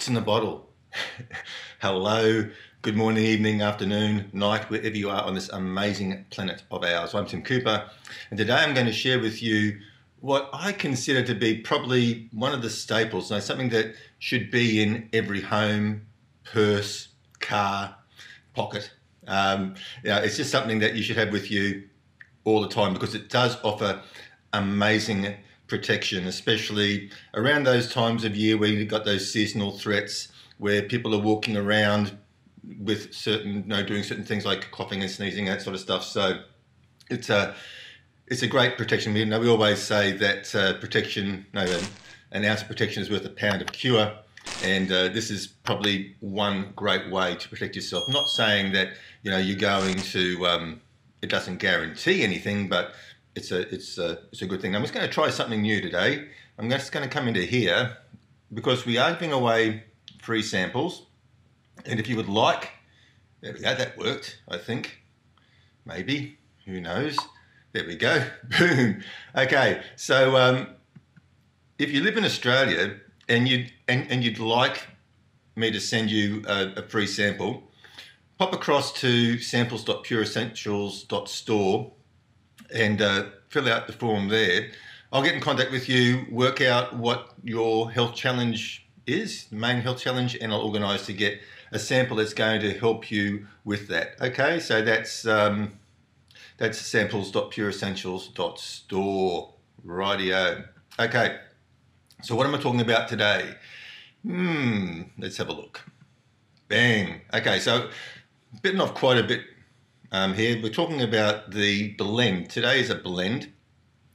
what's in the bottle. Hello, good morning, evening, afternoon, night, wherever you are on this amazing planet of ours. I'm Tim Cooper, and today I'm going to share with you what I consider to be probably one of the staples, something that should be in every home, purse, car, pocket. It's just something that you should have with you all the time because it does offer amazing protection, especially around those times of year where you've got those seasonal threats, where people are walking around with certain, doing certain things like coughing and sneezing, that sort of stuff. So it's a great protection. We always say that an ounce of protection is worth a pound of cure, and this is probably one great way to protect yourself. Not saying that you're going to, it doesn't guarantee anything, but it's a good thing. I'm just going to try something new today. I'm just going to come into here because we are giving away free samples, and if you would like, there we go, that worked, I think, maybe, who knows, there we go, boom. Okay, so if you live in Australia and you'd like me to send you a free sample, pop across to samples.pureessentials.store and fill out the form there. I'll get in contact with you, work out what your health challenge is, the main health challenge, and I'll organise to get a sample that's going to help you with that. Okay, so that's samples.pureessentials.store. Rightio. Okay, so what am I talking about today? Let's have a look. Bang. Okay, so bitten off quite a bit here. We're talking about the blend. Today is a blend,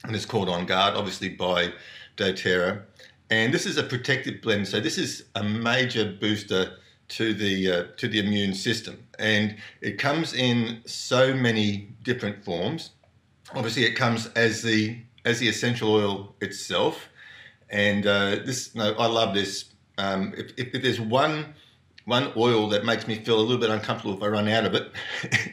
and it's called On Guard, obviously by doTERRA. And this is a protective blend, so this is a major booster to the immune system. And it comes in so many different forms. Obviously, it comes as the essential oil itself. And I love this. If there's one oil that makes me feel a little bit uncomfortable if I run out of it,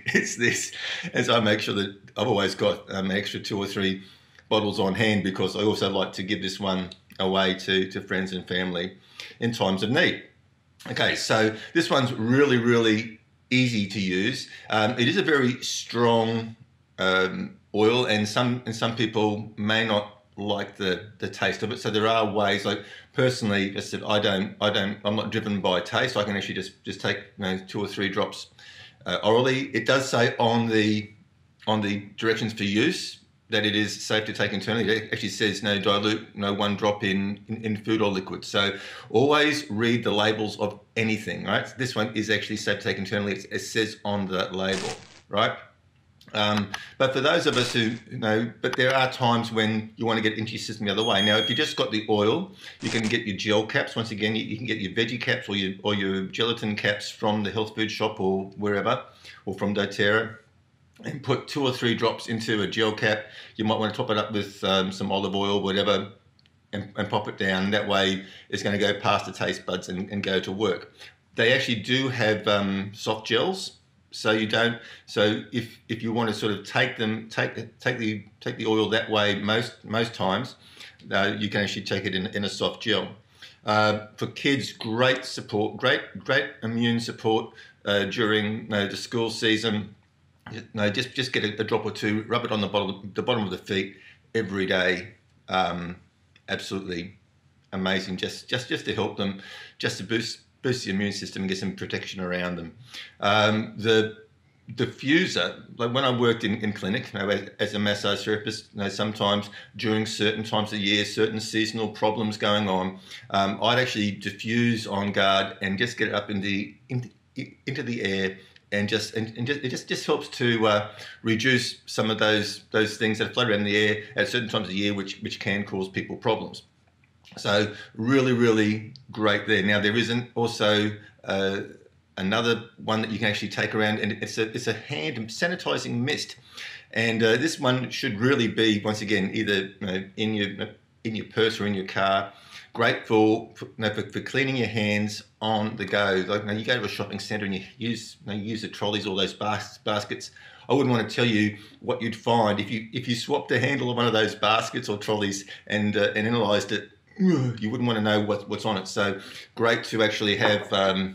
it's this. And so I make sure that I've always got an extra 2 or 3 bottles on hand because I also like to give this one away to friends and family in times of need. Okay, so this one's really, really easy to use. It is a very strong oil, and some people may not like the taste of it. So there are ways. Like personally, I'm not driven by taste. I can actually just take 2 or 3 drops orally. It does say on the directions for use that it is safe to take internally. It actually says no dilute, no one drop in food or liquid. So always read the labels of anything, right? This one is actually safe to take internally. It says on the label, right? But for those of us who but there are times when you want to get into your system the other way. Now, if you just got the oil, you can get your gel caps. Once again, you can get your veggie caps or your gelatin caps from the health food shop or wherever, or from doTERRA, and put 2 or 3 drops into a gel cap. You might want to top it up with some olive oil, whatever, and pop it down. That way it's going to go past the taste buds and go to work. They actually do have soft gels, so you don't. So if you want to sort of take the oil that way most times, you can actually take it in a soft gel. For kids, great support, great immune support during the school season. Just get a drop or 2, rub it on the bottom of the feet every day. Absolutely amazing, just to help them, just to boost the immune system and get some protection around them. The diffuser, like when I worked in clinic, as a massage therapist, sometimes during certain times of the year, certain seasonal problems going on, I'd actually diffuse On Guard and just get it up into the air. And it just helps to reduce some of those things that float around in the air at certain times of the year, which can cause people problems. So really, really great there. Now there isn't also another one that you can actually take around, and it's a hand sanitizing mist, and this one should really be, once again, either in your purse or in your car. Great for cleaning your hands on the go. Like you go to a shopping centre and you use the trolleys, all those baskets. I wouldn't want to tell you what you'd find if you swapped the handle of one of those baskets or trolleys and analysed it you wouldn't want to know what's on it. So great to actually have a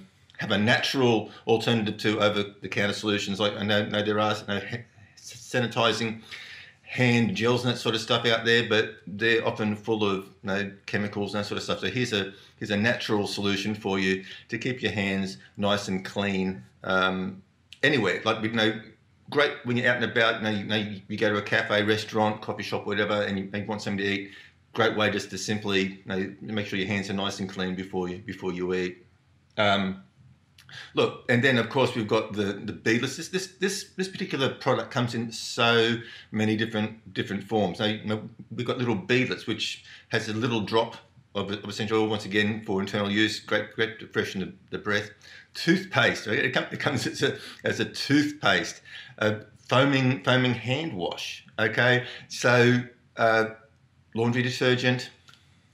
natural alternative to over-the-counter solutions. Like I know there are sanitizing hand gels and that sort of stuff out there, but they're often full of chemicals and that sort of stuff. So here's a natural solution for you to keep your hands nice and clean anywhere. Like great when you're out and about. You go to a cafe, restaurant, coffee shop, whatever, and you want something to eat. Great way just to simply make sure your hands are nice and clean before you eat. Look, and then of course we've got the beadless. This particular product comes in so many different forms. Now we've got little beadlets, which has a little drop of essential oil once again for internal use. Great to freshen the breath. Toothpaste. It comes as a toothpaste. A foaming hand wash. Okay, so laundry detergent.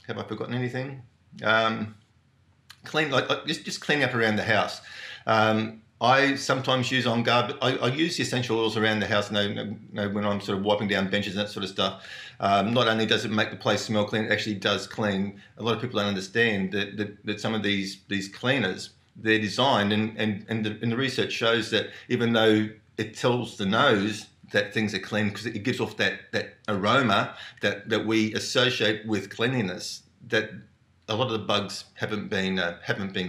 Have I forgotten anything? Clean, just clean up around the house. I sometimes use On Guard, but I use the essential oils around the house when I'm sort of wiping down benches and that sort of stuff. Not only does it make the place smell clean, it actually does clean. A lot of people don't understand that some of these cleaners, they're designed, and the research shows that even though it tells the nose that things are clean because it gives off that aroma that we associate with cleanliness, that a lot of the bugs haven't been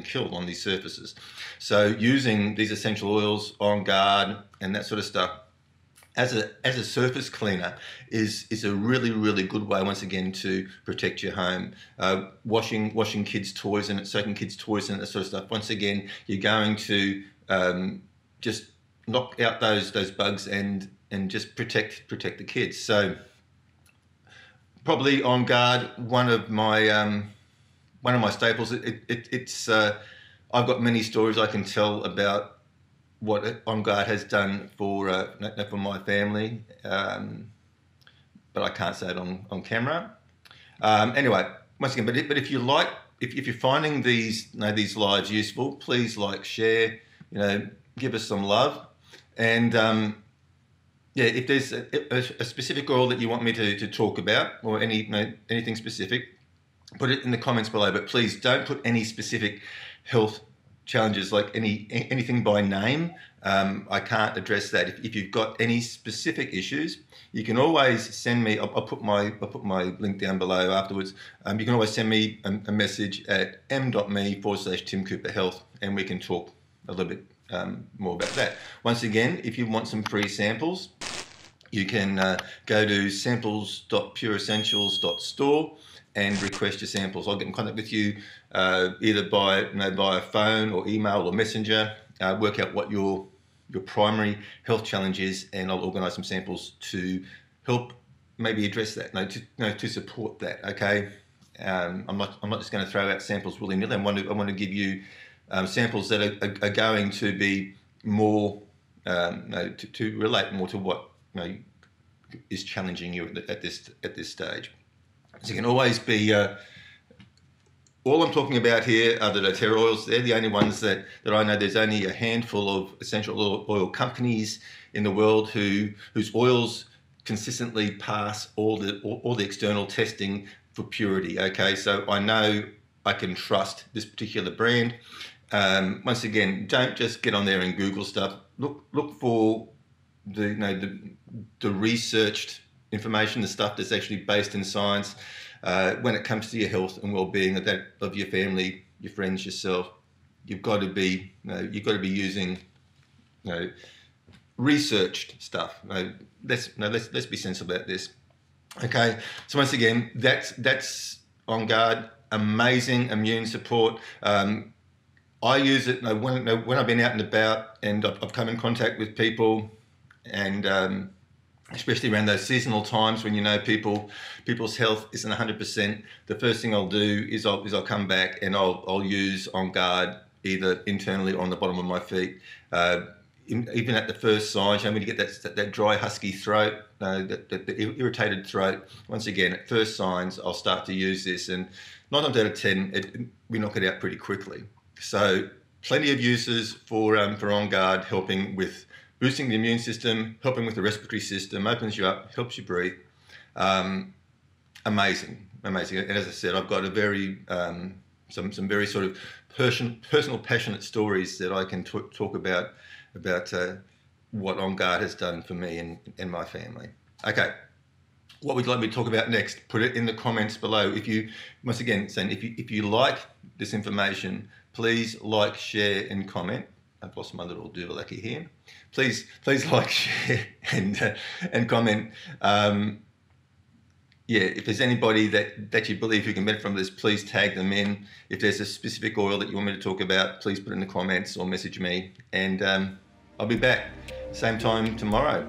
killed on these surfaces. So using these essential oils, On Guard and that sort of stuff as a surface cleaner is a really good way once again to protect your home. Washing kids' toys in it, soaking kids' toys in it, that sort of stuff. Once again, you're going to just knock out those bugs and just protect the kids. So probably On Guard, one of my staples. I've got many stories I can tell about what On Guard has done for my family, but I can't say it on camera. Anyway, once again, but if you like, if you're finding these lives useful, please like, share, give us some love, and yeah, if there's a specific oil that you want me to talk about or anything specific, put it in the comments below, but please don't put any specific health challenges, like anything by name. I can't address that. If you've got any specific issues, you can always send me. I'll put my link down below afterwards. You can always send me a message at m.me/Tim Cooper Health, and we can talk a little bit more about that. Once again, if you want some free samples, you can go to samples.pureessentials.store and request your samples. I'll get in contact with you either by phone or email or messenger. Work out what your primary health challenge is, and I'll organise some samples to help maybe address that. To support that. Okay, I'm not just going to throw out samples willy nilly. I want to give you samples that are going to be more to relate more to what is challenging you at this stage. So you can always be, all I'm talking about here are the doTERRA oils. They're the only ones that I know. There's only a handful of essential oil companies in the world whose oils consistently pass all the external testing for purity. Okay, so I know I can trust this particular brand. Once again, don't just get on there and Google stuff. Look for the researched information, the stuff that's actually based in science when it comes to your health and well-being of your family, your friends, yourself. You've got to be you've got to be using researched stuff. Let's be sensible about this. Okay, so once again, that's On Guard. Amazing immune support. I use it when I've been out and about, and I've come in contact with people, and especially around those seasonal times when people's health isn't 100%, the first thing I'll do is I'll come back and I'll use On Guard either internally or on the bottom of my feet. Even at the first signs, when you get that dry husky throat, the irritated throat. Once again, at first signs, I'll start to use this, and 9 times out of 10, we knock it out pretty quickly. So plenty of uses for On Guard, helping with boosting the immune system, helping with the respiratory system, opens you up, helps you breathe. amazing. And as I said, I've got a very some very sort of personal passionate stories that I can talk about what On Guard has done for me and my family. Okay, what would you like me to talk about next? Put it in the comments below. If you, once again, saying if you like this information, please like, share, and comment. I've lost my little doodlecky here. Please like, share, and comment. Yeah, if there's anybody that you believe who can benefit from this, please tag them in. If there's a specific oil that you want me to talk about, please put it in the comments or message me. And I'll be back same time tomorrow.